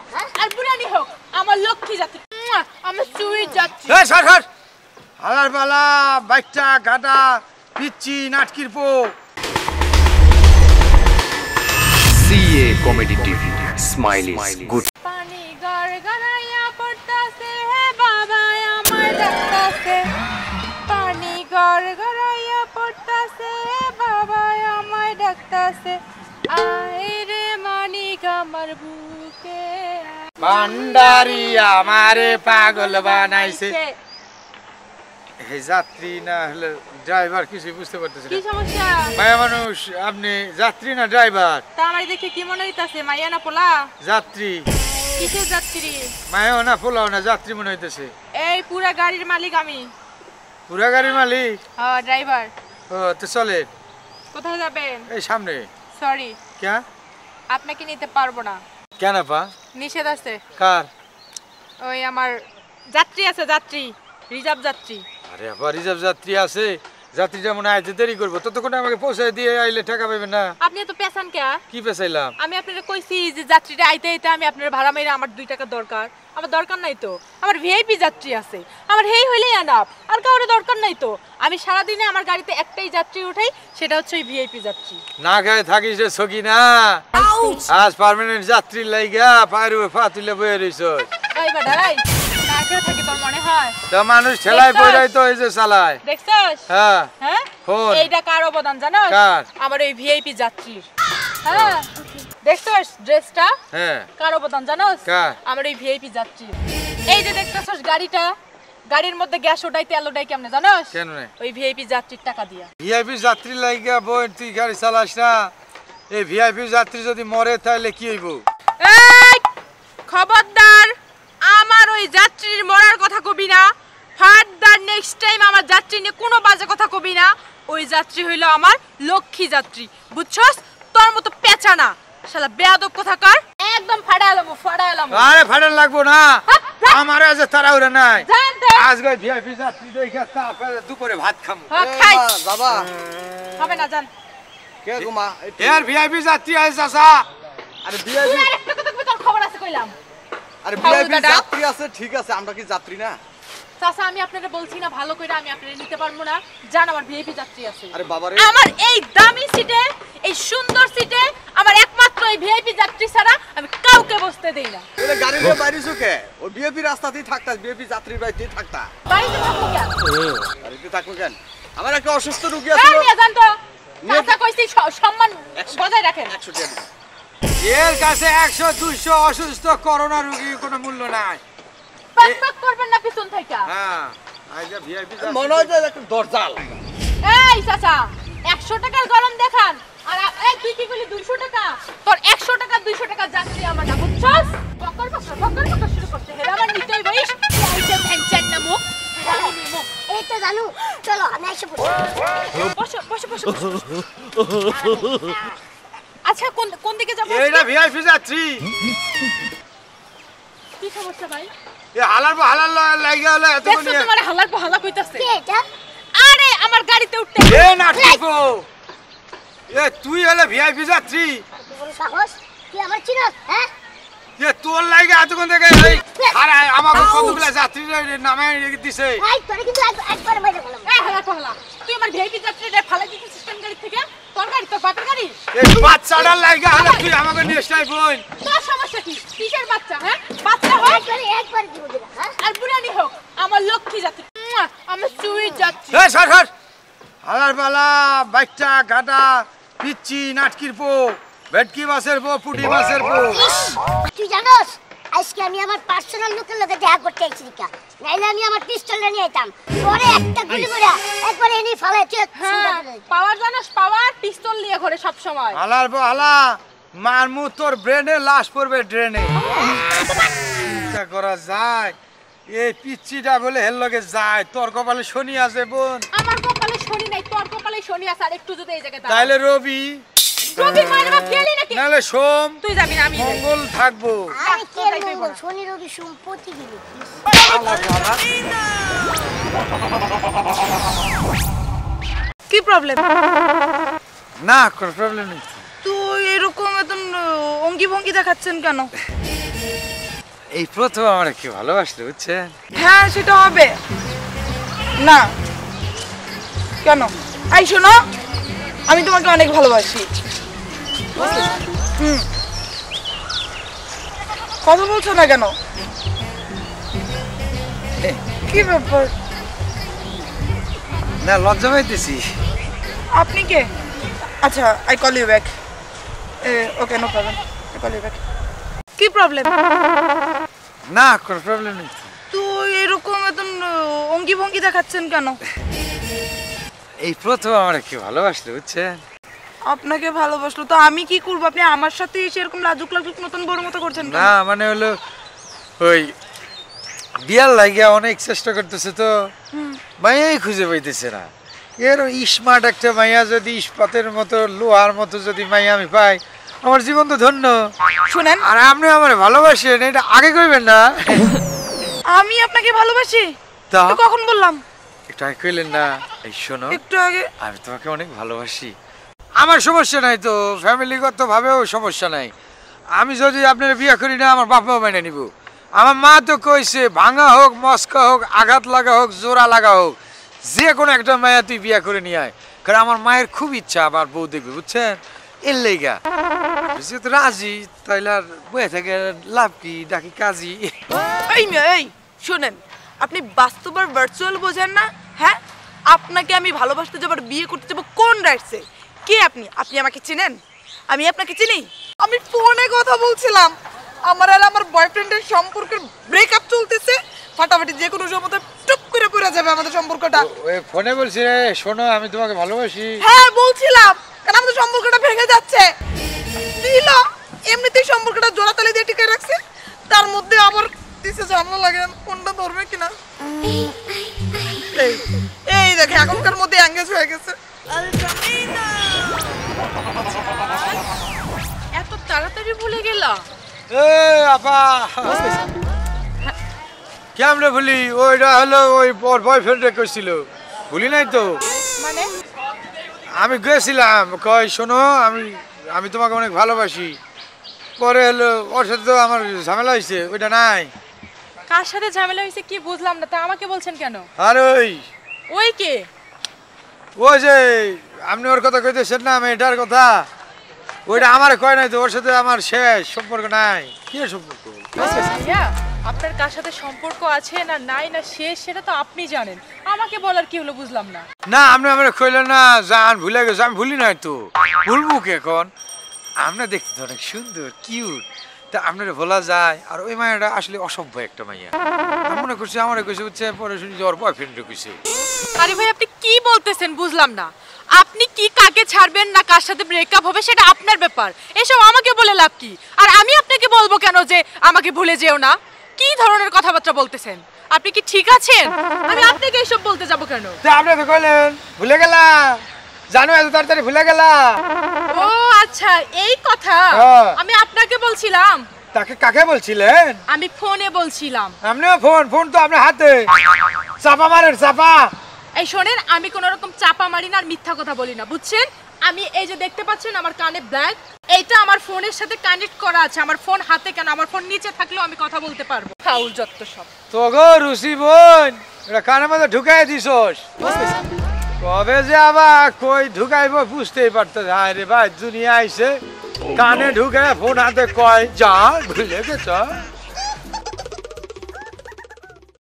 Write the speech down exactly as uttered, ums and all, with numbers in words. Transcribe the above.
I'm a lucky that I'm a sweet that. Yes, I heard. Alabala, Baita, Gada, Pichi, Natkirpo. C A Comedy T V. Smiley, good. Pani Garganaya Portase, Babaya, my Dactase. Pani Garganaya Portase, Babaya, my Dactase. I remani Gamarbuke. Bandari amare pagol banaise. He jatri na driver kichu bujhte parteche na. Ki somosya? Maya manush apni jatri na driver. Ta amare dekhe ki mone hoitache maya na pola? Jatri. Kisher jatri? Maya na pola na jatri mone hoitache. Ei pura garir malik ami. Pura garir malik? Ha driver. Oh to chole. Kothay jaben? Ei samne. Sorry. Kya? Apnake nite parbo na. Kya na pa? Nishad ache kar oi amar jatri ache jatri reserve jatri are abar reserve jatri ache jatri ta mone aite deri korbo to to kono amake pochai diye aile taka paiben na apni to pesan kya ki pesailam ami apnare koichi je jatri ta aite aite ami apnare bhara meira amar two taka dorkar amar dorkar nai to amar vip jatri ache amar hei hoilei enough ar kaore dorkar nai to ami sara dine amar garite ektai jatri uthai seta hocche oi vip jatri na gaye thaki je sogi na आज permanent यात्री लाइगा पायरु फातिले बयरिसो ओइ बडाई नाके থাকি তোর মনে হয় তো মানুষ ছেলাই পড়াই তো এই যে চালায় দেখছস হ্যাঁ হ্যাঁ ফোন এইটা কার অবদান জানোস আমার এই ভিআইপি যাত্রী হ্যাঁ দেখছস ড্রেসটা হ্যাঁ কার অবদান জানোস আমার এই ভিআইপি যাত্রী এই যে দেখছস গাড়িটা গাড়ির মধ্যে গ্যাস ওটাই তেল ওটাই কেমনে জানোস কেন না ওই ভিআইপি যাত্রীর টাকা দিয়া ভিআইপি যাত্রী লাইগা বই তুই গাড়ি চালাস না এই ভিআইপি যাত্রী যদি মরে তাহলে কি হইব এই খবরদার আমার ওই যাত্রীর মরার কথা কবি না ফাদার নেক্সট টাইম আমার যাত্রী নিয়ে কোনো বাজে কথা কবি না ওই যাত্রী হইলো আমার লক্ষ্মী যাত্রী বুঝছস তোর মতো পেঁচা না শালা বেয়াদব কথাকার একদম ফাড়ালাম ফাড়ালাম আরে ফাড়ান লাগবো না আমার আজ তাড়াহুড়া নাই আজ গই ভিআইপি যাত্রী দেখা তারপরে দুপুরে ভাত খামু বাবা খাবে না জান কে গুমা এর ভিআইপি যাত্রী আছে চাচা আরে ভিআইপি কত খবর আছে কইলাম আরে ভিআইপি যাত্রী আছে ঠিক আছে আমরা কি যাত্রী না চাচা আমি আপনারে বলছি না ভালো কইরা আমি আপনারে নিতে পারমু না জান আমার ভিআইপি যাত্রী আছে আরে বাবা রে আমার এই দামি সিটে এই সুন্দর সিটে আমার একমাত্র এই ভিআইপি যাত্রী ছাড়া আমি কাউকে বসতে দেই না ওরে গাড়িতে বাইরেছো কে ও ভিআইপি রাস্তাতেই থাকতা ভিআইপি যাত্রীর বাইরেই থাকতা বাইরে থাকো কেন আরে তুই থাকো কেন আমার একটা অসুস্থ রোগী আছে না জান তো চাচা কইছি সম্মান বজায় রাখেন একশো টাকা এর কাছে একশো দুইশো অসুস্থ করোনা রোগী কোনো মূল্য নাই পাক করবেন না পিছন থেকে হ্যাঁ আইজা ভিআইপি মনে হয় একটা দরজাল এই চাচা একশো টাকার গরম দেখান আর এই তুই কি কইলি দুইশো টাকা তোর একশো টাকা দুইশো টাকা যাচ্ছে আমার না বুঝছস বকর বকর বকর বকর শুরু করতে হে আমার নিতেই বইস আইজা ভ্যানচার না মুখ এটা জানো চলো আমি এসে বসো বসো বসো আচ্ছা কোন কোন দিকে যাব এইটা ভিআইপি যাত্রী কি সমস্যা ভাই এ হালার বা হালার লাগা হলো এত কোন এত তোমার হালার বা হালা কইতাছে কে এটা আরে আমার গাড়িতে উঠতে এ না টিপো এ তুই হলে ভিআইপি যাত্রী বড় সাহস তুই আমার চিনস হ্যাঁ এ তোর লাগা এত কোন জায়গায় ভাই আরে আমাকে কতগুলা যাত্রী নামে দিছে এই তোরে কিন্তু একবার মেরে বললাম এ হালা হালা তুই আমার ভিআইপি যাত্রীরে ফালা দিছিস সিস্টেম গাড়ি থেকে তোর গাড়ি তো বাপের গাড়ি এই বাচ্চাটা লাগা হলো তুই আমাকে নিয়ে স্টাই বল তোর সমস্যা কি কিসের বাচ্চা হ্যাঁ বাচ্চা হয় তোরে একবার দিব দিরা হ্যাঁ আর বুড়ানি হোক আমার লক্ষ্মী যাত্রী আমার সুই যাত্রী এ সর সর হালার বালা বাচ্চা গাটা পিচি নাটকিরপো ভেটকি মাছের পো পুটি মাছের পো তুই জানোস আজকে আমি আমার পার্সোনাল লোকের লগে দেখা করতে আইছি কা নাইলে আমি আমার পিস্তলটা নিয়ে আইতাম পরে একটা গুলি করে একবার এনি ফালায় তুই পাওয়ার জানোস পাওয়ার পিস্তল নিয়ে ঘরে সব সময় হালার বো হালা মারমু তোর ব্রেনে লাশ পড়বে ড্রেনে এটা করা যায় এই পিচ্চিটা বলে হেল লগে যায় তোর কপালে শনি আছে বোন আমার কপালে শনি নাই তোর কপালে শনি আছে আর একটু যদি এই জায়গায় তাইলে রবি রবি মারবা ফেলি নাকি নালে সোম তুই যাবি না আমি মঙ্গল থাকবো আমি কে মঙ্গল শনি রবি সোম প্রতি দিন কি প্রবলেম না কোনো প্রবলেম নেই তুই এরকম এত অঙ্গি ভঙ্গি দেখাচ্ছেন কেন এই প্রথম আমার কি ভালোবাসলে বুঝছেন? হ্যাঁ সেটা হবে না কেন? এই শোনো, আমি তোমাকে অনেক ভালোবাসি। হুম, কথা বলছো না কেন? কি ব্যাপার? না লজ্জা পাইতেছি। আপনি কে? আচ্ছা I call you back. Okay no problem, I call you back. কি প্রবলেম? না কোনো প্রবলেম নেই। তুই এরকম এত অঙ্গি ভঙ্গি দেখাচ্ছেন কেন? এই প্রথম আমার কি ভালোবাসলে বুঝছেন? আপনাকে ভালোবাসলো তো আমি কি করবো? আপনি আমার সাথে এসে এরকম লাজুক লাজুক নতুন বড় মতো করছেন। না মানে হলো ওই বিয়ার লাগিয়া অনেক চেষ্টা করতেছে তো মাইয়াই খুঁজে পাইতেছে না। এর স্মার্ট একটা মাইয়া যদি ইস্পাতের মতো লোহার মতো যদি মাইয়া আমি পাই আমার জীবন তো ধন্য। শুনেন, আর আপনি আমার ভালোবাসেন এটা আগে কইবেন না। আমি আপনাকে ভালোবাসি তা কখন বললাম? একটু আগে কইলেন না। এই শোনো, একটু আগে আমি তোমাকে অনেক ভালোবাসি। আমার সমস্যা নাই তো, ফ্যামিলিগত ভাবেও সমস্যা নাই। আমি যদি আপনার বিয়ে করি না আমার বাপ মা মেনে নিব। আমার মা তো কইছে ভাঙা হোক মস্কা হোক আঘাত লাগা হোক জোড়া লাগা হোক যে কোনো একটা মায়া তুই বিয়ে করে নিয়ে আয়, কারণ আমার মায়ের খুব ইচ্ছা আমার বউ দেখবে বুঝছেন। এর লেগা যেহেতু রাজি তাইলে আর বয়ে থাকে লাভ কি, ডাকি কাজী। এই শোনেন, আপনি বাস্তব আর ভার্চুয়াল বোঝেন না। হ্যাঁ আপনাকে আমি ভালোবাসতে যাবার বিয়ে করতে যাবো কোন রাইটসে? কে আপনি? আপনি আমাকে চিনেন? আমি আপনাকে চিনি? আমি ফোনে কথা বলছিলাম, আমার আর আমার বয়ফ্রেন্ডের সম্পর্কের ব্রেকআপ চলতেছে, ফাটাফাটি যে কোনো সময় টুপ করে পড়ে যাবে আমাদের সম্পর্কটা। ওই ফোনে বলছি রে শোনো আমি তোমাকে ভালোবাসি। হ্যাঁ বলছিলাম, কারণ আমাদের সম্পর্কটা ভেঙে যাচ্ছে। দিল এমনিতেই সম্পর্কটা জোড়াতালি দিয়ে টিকে রাখছে, তার মধ্যে আবার দিছে ঝামেলা লাগে কোনটা ধরবে কিনা। এই দেখে এখনকার মধ্যে এঙ্গেজ হয়ে গেছে। এত তাড়াতাড়ি ভুলে গেল? কেমনে ভুলি? ওইটা হলো ওই বয়ফ্রেন্ডে কইছিল। ভুলি নাই তো, মানে আমি গেছিলাম কই শোনো আমি আমি তোমাকে অনেক ভালোবাসি, পরে হলো ওর সাথে তো আমার ঝামেলা হয়েছে। ওইটা নাই। কার সাথে ঝামেলা হয়েছে কি বুঝলাম না, তা আমাকে বলছেন কেন? আর ওই ওই কে? ওই যে আপনি ওর কথা কইতেছেন না মেয়েটার কথা, ওইটা আমার কয় নাই তো। ওর সাথে আমার শেষ সম্পর্ক নাই। কি সম্পর্ক? আপনার কার সাথে সম্পর্ক আছে না নাই না শেষ সেটা তো আপনি জানেন, আমাকে বলার কি হলো বুঝলাম না। না আপনি আমার কইলেন না জান ভুলে গেছে। আমি ভুলি নাই তো, ভুলবো কি এখন? আমরা দেখতে তো অনেক সুন্দর কিউট, তা আপনারা ভোলা যায়? আর ওই মায়াটা আসলে অসভ্য একটা মাইয়া। আমি মনে করছি আমার কইছে হচ্ছে, পরে শুনি ওর বয়ফ্রেন্ড কইছে। আরে ভাই আপনি কি বলতেছেন বুঝলাম না। আপনি কি কাকে ছাড়বেন না কার সাথে ব্রেকআপ হবে সেটা আপনার ব্যাপার, এসব আমাকে বলে লাভ কি? আর আমি আপনাকে বলবো কেন যে আমাকে ভুলে যেও না? কি ধরনের কথাবার্তা বলতেছেন? আপনি কি ঠিক আছেন? আমি আপনাকে এসব বলতে যাব কেন? আপনি তো বলেন ভুলে গেল, জানো এত তাড়াতাড়ি ভুলে গেল। ও আচ্ছা এই কথা। আমি আপনাকে বলছিলাম। তাকে কাকে বলছিলেন? আমি ফোনে বলছিলাম। আপনিও ফোন ফোন তো আপনার হাতে, চাপা মারেন চাপা। এই শোনেন, আমি কোন রকম চাপা মারি না আর মিথ্যা কথা বলি না বুঝছেন। আমি এই যে দেখতে পাচ্ছেন আমার কানে ব্ল্যাক, এইটা আমার ফোনের সাথে কানেক্ট করা আছে। আমার ফোন হাতে কেন, আমার ফোন নিচে থাকলেও আমি কথা বলতে পারবো। ফাউল যত সব। তো গো রুসি বোন এটা কানে মধ্যে ঢুকাই দিছস, কবে যে আবার কই ঢুকাইবো বুঝতেই পারতো। হায় রে ভাই দুনিয়া আইছে কানে ঢুকে ফোন হাতে কয় যা ভুলে গেছ।